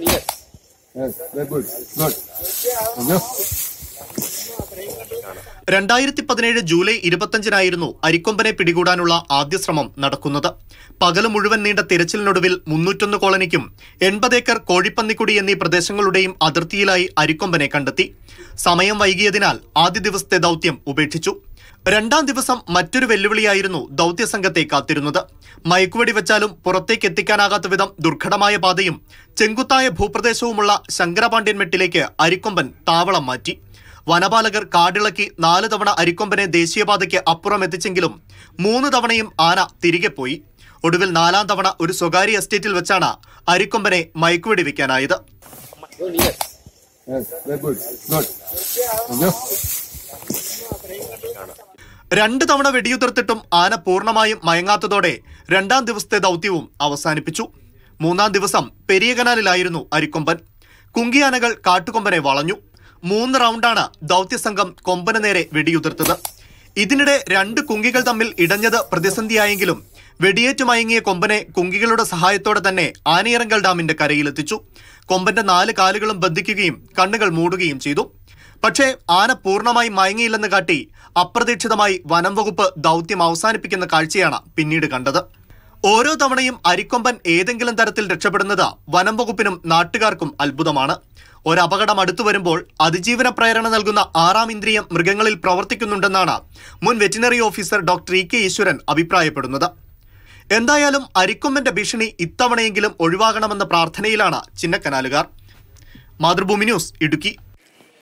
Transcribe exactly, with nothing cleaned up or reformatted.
Good, yes. Yes, very good. Good. Yes. രണ്ടായിരത്തി പതിനേഴ് July ഇരുപത്തിയഞ്ചിനായിരുന്നു അരിക്കൊമ്പനെ പിടികൂടാനുള്ള ആദ്യ ശ്രമം നടക്കുന്നത്. പകല് മുഴുവൻ നീണ്ട തിരച്ചിലിനൊടുവിൽ മുന്നൂറ്റൊന്ന് കോളനിക്കും എൺപത് ഏക്കർ കോഴിപ്പന്നിക്കുടി എന്നീ പ്രദേശങ്ങളുടെയും അതിർത്തിയിലായി അരിക്കൊമ്പനെ കണ്ടെത്തി. സമയം വൈകിയതിനാൽ ആദ്യ ദിവസത്തെ ദൗത്യം ഉപേക്ഷിച്ചു. രണ്ടാം ദിവസം മറ്റൊരു വെല്ലുവിളിയായിരുന്നു ദൗത്യസംഘത്തെ കാത്തിരുന്നത്. മയക്കുവെടി വെച്ചാലും പുറത്തേക്ക് എത്തിക്കാനാകാത്ത വിധം ദുർഘടമായ പാതയും ചെങ്കുത്തായ ഭൂപ്രദേശവുമുള്ള ശങ്കരപാണ്ഡ്യൻ മെട്ടിലേക്ക് അരിക്കൊമ്പൻ താവളം മാറ്റി. വനപാലകർ കാടിളക്കി നാല് തവണ അരിക്കൊമ്പനെ ദേശീയപാതയ്ക്ക് അപ്പുറം എത്തിച്ചെങ്കിലും മൂന്ന് തവണയും ആന തിരികെ പോയി. ഒടുവിൽ നാലാം തവണ ഒരു സ്വകാര്യ എസ്റ്റേറ്റിൽ വെച്ചാണ് അരിക്കൊമ്പനെ മയക്കുവെടി വെക്കാനായത്. രണ്ട് തവണ വെടിയുതിർത്തിട്ടും ആന പൂർണ്ണമായും മയങ്ങാത്തതോടെ രണ്ടാം ദിവസത്തെ ദൗത്യവും അവസാനിപ്പിച്ചു. മൂന്നാം ദിവസം പെരിയകനാലിലായിരുന്നു അരിക്കൊമ്പൻ. കുങ്കിയാനകൾ കാട്ടുകൊമ്പനെ വളഞ്ഞു. മൂന്ന് റൗണ്ടാണ് ദൗത്യസംഘം കൊമ്പന് നേരെ വെടിയുതിർത്തത്. ഇതിനിടെ രണ്ട് കുങ്കികൾ തമ്മിൽ ഇടഞ്ഞത് പ്രതിസന്ധിയായെങ്കിലും വെടിയേറ്റ് മയങ്ങിയ കൊമ്പനെ കുങ്കികളുടെ സഹായത്തോടെ തന്നെ ആനയിറങ്കൽ ഡാമിന്റെ കരയിലെത്തിച്ചു. കൊമ്പന്റെ നാല് കാലുകളും ബന്ധിക്കുകയും കണ്ണുകൾ മൂടുകയും ചെയ്തു. പക്ഷേ ആന പൂർണ്ണമായി മയങ്ങിയില്ലെന്ന് കാട്ടി അപ്രതീക്ഷിതമായി വനം വകുപ്പ് ദൗത്യം അവസാനിപ്പിക്കുന്ന കാഴ്ചയാണ് പിന്നീട് കണ്ടത്. ഓരോ തവണയും അരിക്കൊമ്പൻ ഏതെങ്കിലും തരത്തിൽ രക്ഷപ്പെടുന്നത് വനം വകുപ്പിനും നാട്ടുകാർക്കും അത്ഭുതമാണ്. ഒരപകടം അടുത്തു വരുമ്പോൾ അതിജീവന പ്രേരണ നൽകുന്ന ആറാം ഇന്ദ്രിയം മൃഗങ്ങളിൽ പ്രവർത്തിക്കുന്നുണ്ടെന്നാണ് മുൻ veterinary officer doctor E K Eswaran അഭിപ്രായപ്പെടുന്നത്. എന്തായാലും അരിക്കൊമ്പന്റെ ഭീഷണി ഇത്തവണയെങ്കിലും ഒഴിവാകണമെന്ന പ്രാർത്ഥനയിലാണ് ചിന്നക്കനാലുകാർ. മാതൃഭൂമി ന്യൂസ്, ഇടുക്കി.